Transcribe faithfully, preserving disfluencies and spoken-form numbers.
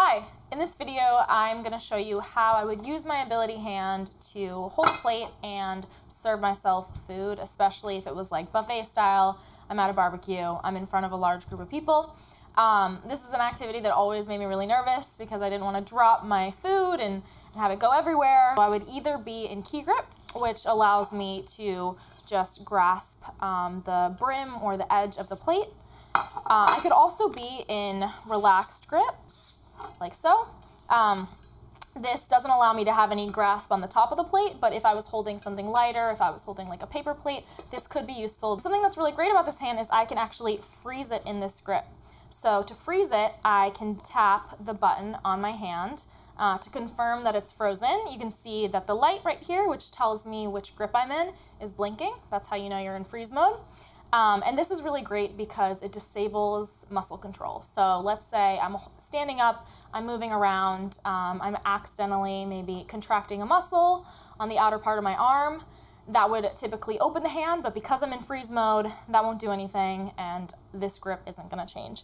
Hi, in this video I'm going to show you how I would use my ability hand to hold a plate and serve myself food, especially if it was like buffet style, I'm at a barbecue, I'm in front of a large group of people. Um, this is an activity that always made me really nervous because I didn't want to drop my food and, and have it go everywhere. So I would either be in key grip, which allows me to just grasp um, the brim or the edge of the plate. Uh, I could also be in relaxed grip, like so. Um, this doesn't allow me to have any grasp on the top of the plate, but if I was holding something lighter, if I was holding like a paper plate, this could be useful. Something that's really great about this hand is I can actually freeze it in this grip. So to freeze it, I can tap the button on my hand uh, to confirm that it's frozen. You can see that the light right here, which tells me which grip I'm in, is blinking. That's how you know you're in freeze mode. Um, and this is really great because it disables muscle control. So let's say I'm standing up, I'm moving around, um, I'm accidentally maybe contracting a muscle on the outer part of my arm. That would typically open the hand, but because I'm in freeze mode, that won't do anything and this grip isn't going to change.